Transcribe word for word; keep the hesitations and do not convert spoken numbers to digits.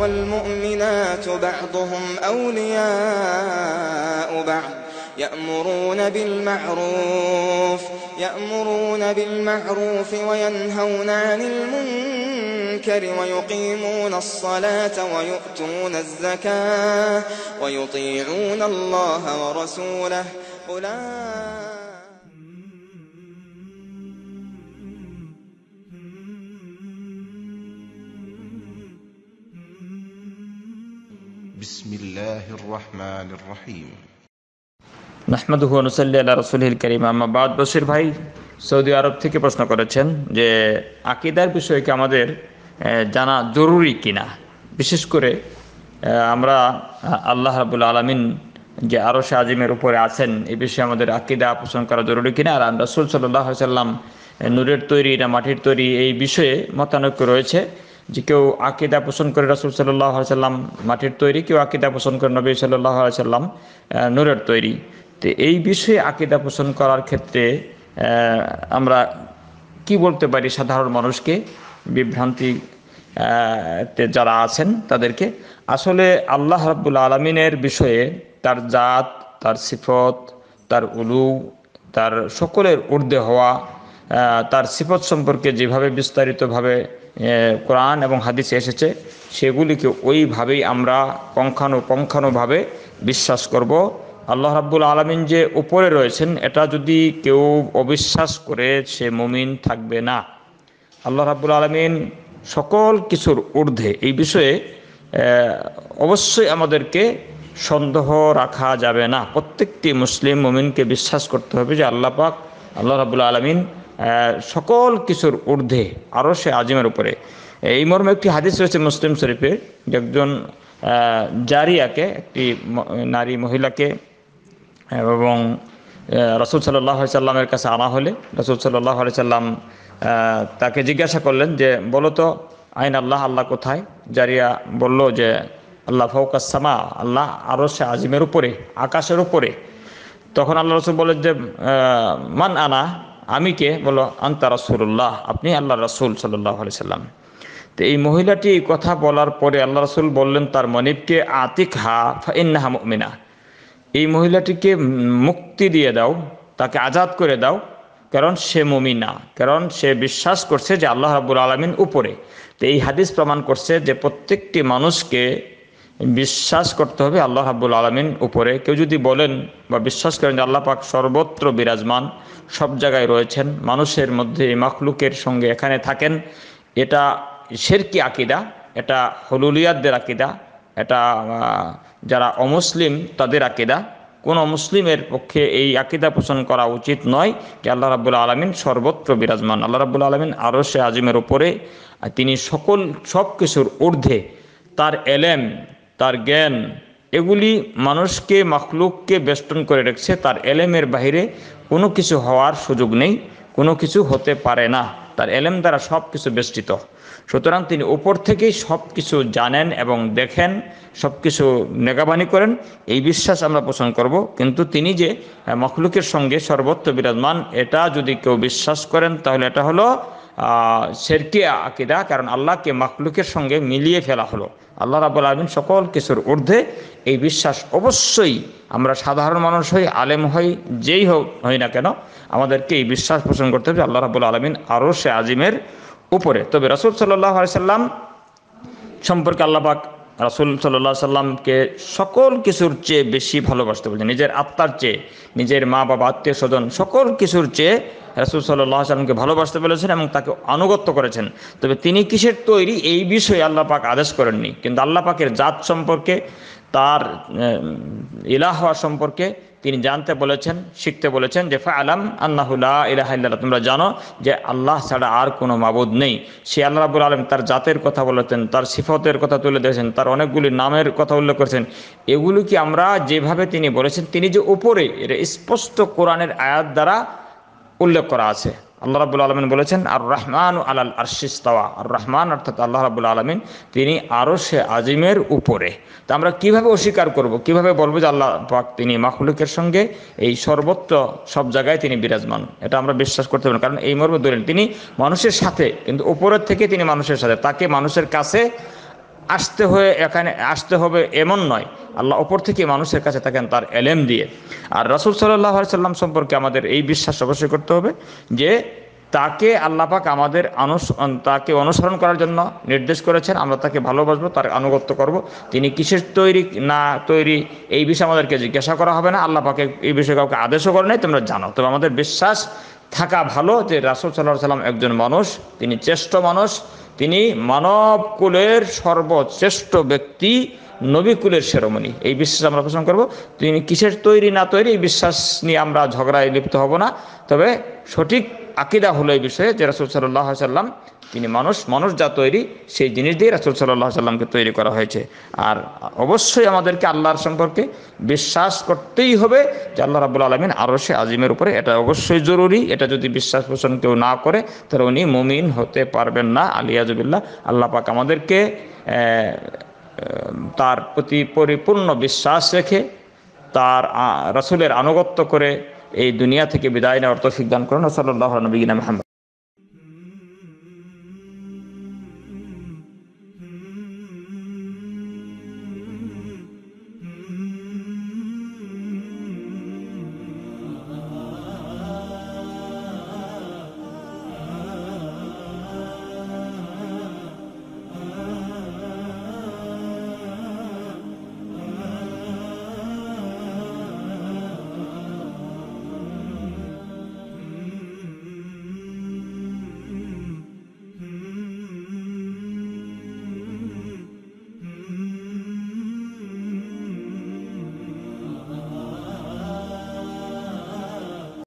والمؤمنات بعضهم أولياء بعض يأمرون بالمعروف يأمرون بالمعروف وينهون عن المنكر ويقيمون الصلاة ويؤتون الزكاة ويطيعون الله ورسوله أولئك بسم الله الرحمن الرحيم نحمدुहु व नसल्ली अला रसूलिल करीम अम्मा बाद बशीर भाई सऊदी আরব থেকে প্রশ্ন করেছেন যে আকীদার বিষয়কে আমাদের জানা জরুরি কিনা বিশেষ করে আমরা আল্লাহ রাব্বুল আলামিন যে আরশে আজিমের উপরে আছেন এই বিষয়ে আমাদের আকীদা পোষণ করা জরুরি কিনা আর রাসূল সাল্লাল্লাহু আলাইহি ওয়াসাল্লাম নূরের তৈরি না মাটির তৈরি এই বিষয়ে মতানৈক্য রয়েছে যে কেউ আকীদা পোষণ করে রাসূল সাল্লাল্লাহু আলাইহি ওয়াসাল্লাম মাটির তৈরি কেউ আকীদা পোষণ করে নবী সাল্লাল্লাহু আলাইহি ওয়াসাল্লাম নূরের তৈরি তো এই বিষয়ে আকীদা পোষণ করার ক্ষেত্রে আমরা কি বলতে পারি সাধারণ মানুষকে বিভ্রান্তি তে যারা আছেন তাদেরকে আসলে আল্লাহ রাব্বুল আলামিনের বিষয়ে তার জাত তার সিফাত তার উলু তার সকলের ঊর্ধ্বে হওয়া তার সিফাত সম্পর্কে যেভাবে বিস্তারিতভাবে কোরআন এবং হাদিসে এসেছে সেগুলিকে ওইভাবেই আমরা পুঙ্খানুপুঙ্খভাবে বিশ্বাস করব আল্লাহ রাব্বুল আলামিন যে উপরে রয়েছেন এটা যদি কেউ অবিশ্বাস করে সে মুমিন থাকবে না আল্লাহ রাব্বুল আলামিন সকল কিছুর ঊর্ধ্বে এই বিষয়ে অবশ্যই আমাদেরকে সন্দেহ রাখা যাবে না প্রত্যেকটি মুসলিম মুমিনকে বিশ্বাস করতে হবে যে আল্লাহ পাক আল্লাহ রাব্বুল আলামিন সকল কিছুর ঊর্ধ্বে আরশে আজিমের উপরে এই মর্মে একটি হাদিস রয়েছে মুসলিম শরীফে একজন জারিয়াকে একটি নারী মহিলাকে এবং রাসূল সাল্লাল্লাহু আলাইহি সাল্লামের কাছে আনা হলে রাসূল সাল্লাল্লাহু আলাইহি সাল্লাম তাকে জিজ্ঞাসা করলেন যে বলো তো আইন আল্লাহ আল্লাহ কোথায় জারিয়া বলল যে আল্লাহ ফাওকাস সামা আল্লাহ আরশে আজিমের উপরে আকাশের উপরে তখন আল্লাহ রাসূল বললেন যে মান আনা আমি কে বলো আনতা রাসূলুল্লাহ আপনি আল্লাহর রাসূল সাল্লাল্লাহু আলাইহি সাল্লাম তো এই মহিলাটি এই কথা বলার পরে আল্লাহ রাসূল বললেন তার মনিবকে আতিকহা ফাইন্নাহা মুমিনা এই মহিলাটিকে মুক্তি দিয়ে দাও তাকে আজাদ করে দাও কারণ সে মুমিনা কারণ সে বিশ্বাস করছে যে আল্লাহ রাব্বুল আলামিন উপরে তো এই হাদিস প্রমাণ করছে যে প্রত্যেকটি মানুষকে বিশ্বাস করতে হবে আল্লাহ রাব্বুল আলামিন উপরে কেউ যদি বলেন বা বিশ্বাস করেন যে আল্লাহ পাক সর্বত্র বিরাজমান সব জায়গায় রয়েছেন মানুষের মধ্যে মাখলুকের সঙ্গে এখানে থাকেন এটা শিরকি আকীদা এটা হুলুলিয়াতদের আকীদা এটা যারা অমুসলিম তাদের আকীদা কোন মুসলিমের পক্ষে এই আকীদা পোষণ করা উচিত নয় যে আল্লাহ রাব্বুল আলামিন সর্বত্র বিরাজমান আল্লাহ রাব্বুল আলামিন আরশে আজিমের উপরে তিনি সকল সব কিছুর ঊর্ধ্বে তার এলেম তার জ্ঞান এগুলি মানুষকে মাখলুককে বেষ্টন করে রেখেছে তার এলেমের বাইরে কোনো কিছু হওয়ার সুযোগ নেই কোনো কিছু হতে পারে না তার এলেম দ্বারা সব কিছু বেষ্টিত সুতরাং তিনি উপর থেকেই সব কিছু জানেন এবং দেখেন সব কিছু নেগাবানি করেন এই বিশ্বাস আমরা পোষণ করব কিন্তু তিনি যে মাখলুকের সঙ্গে সর্বত্র বিরাজমান এটা যদি কেউ বিশ্বাস করেন তাহলে এটা হলো শিরকি আকীদা কারণ আল্লাহকে মাখলুকের সঙ্গে মিলিয়ে ফেলা হলো আল্লাহ রাব্বুল আলামিন সকল কিছুর ঊর্ধ্বে এই বিশ্বাস অবশ্যই আমরা সাধারণ মানুষ হই আলেম হই যেই হোক হই না কেন আমাদেরকে এই বিশ্বাস পোষণ করতে হবে আল্লাহ রাব্বুল আলামিন আরশে আজিমের উপরে তবে রাসূল সাল্লাল্লাহু আলাইহি সাল্লাম সম্পর্কে আল্লাহ পাক রাসূল সাল্লাল্লাহু আলাইহি সাল্লামকে সকল কিছুর চেয়ে বেশি ভালোবাসতে বলেছেন নিজের আত্মার চেয়ে নিজের মা বাবা আত্মীয় স্বজন সকল কিছুর চেয়ে রাসূল সাল্লাল্লাহু আলাইহি সাল্লামকে ভালোবাসতে বলেছেন এবং তাকে আনুগত্য করেছেন তবে তিনি কিসের তৈরি এই বিষয়ে আল্লাহ পাক আদেশ করেননি কিন্তু আল্লাহ পাকের জাত সম্পর্কে তার ইলাহ হওয়া সম্পর্কে তিনি জানতে বলেছেন শিখতে বলেছেন যে ফাআলাম আন্নাহু লা ইলাহা ইল্লাল্লাহ তোমরা জানো যে আল্লাহ ছাড়া আর কোনো মাবুদ নেই সে আল্লাহ রাব্বুল আলামিন তার জাতের কথা বলেছেন তার সিফাতের কথা তুলে ধরেছেন তার অনেকগুলি নামের কথা উল্লেখ করেছেন এগুলো কি আমরা যেভাবে তিনি বলেছেন তিনি যে উপরে এটা স্পষ্ট কোরআনের আয়াত দ্বারা উল্লেখ করা আছে আল্লাহ রাব্বুল আলামিন বলেছেন আর রহমানু আলাল আরশি ইসতাওয়া আর রহমান অর্থাৎ আল্লাহ রাব্বুল আলামিন তিনি আরশে আজিমের উপরে তো আমরা কিভাবে অস্বীকার করব কিভাবে বলবো যে আল্লাহ পাক তিনি মাখলুকের সঙ্গে এই সর্বত্র সব জায়গায় তিনি বিরাজমান এটা আমরা বিশ্বাস করতে পারি কারণ এই মর্মে ধরেন তিনি মানুষের সাথে কিন্তু উপরের থেকে তিনি মানুষের সাথে তাকে মানুষের কাছে আসতে হয়ে এখানে আসতে হবে এমন নয়, আল্লাহ ওপর থেকে মানুষের কাছে থাকেন তার এলেম দিয়ে। আর রাসূল সাল্লাল্লাহু আলাইহি সাল্লাম সম্পর্কে আমাদের এই বিশ্বাস অবশ্যই করতে হবে যে তাকে আল্লাহ পাক আমাদের তাকে অনুসরণ করার জন্য নির্দেশ করেছেন, আমরা তাকে ভালোবাসবো, তার আনুগত্য করব। তিনি কিসের তৈরি না তৈরি এই বিষয়ে আমাদেরকে জিজ্ঞাসা করা হবে না, আল্লাহ পাকে এই বিষয়ে কাউকে আদেশও করে নাই, তোমরা জানো। তবে আমাদের বিশ্বাস থাকা ভালো যে রাসূল সাল্লাল্লাহু আলাইহি সাল্লাম একজন মানুষ, তিনি শ্রেষ্ঠ মানুষ, তিনি মানবকুলের সর্বশ্রেষ্ঠ ব্যক্তি, নবীকুলের শিরোমণি। এই বিশ্বাস আমরা পোষণ করব। তিনি কিসের তৈরি না তৈরি এই বিশ্বাস নিয়ে আমরা ঝগড়ায় লিপ্ত হব না। তবে সঠিক আকীদা হলো এই বিষয়ে যে রাসূল সাল্লাল্লাহু আলাইহি সাল্লাম তিনি মানুষ, মানুষ যা তৈরি সেই জিনিস দিয়ে রাসূল সাল্লাল্লাহু আলাইহি সাল্লামকে তৈরি করা হয়েছে। আর অবশ্যই আমাদেরকে আল্লাহর সম্পর্কে বিশ্বাস করতেই হবে যে আল্লাহ রাব্বুল আলামিন আরশে আজিমের উপরে, এটা অবশ্যই জরুরি। এটা যদি বিশ্বাস পোষণ কেউ না করে তাহলে উনি মুমিন হতে পারবেন না, আলিয়াযু বিল্লাহ। আল্লাহ পাক আমাদেরকে তার প্রতি পরিপূর্ণ বিশ্বাস রেখে তার রাসূলের আনুগত্য করে এই দুনিয়া থেকে বিদায় নেওয়ার তৌফিক দান করুন। সাল্লাল্লাহু আলাইহি ওয়া সাল্লাম।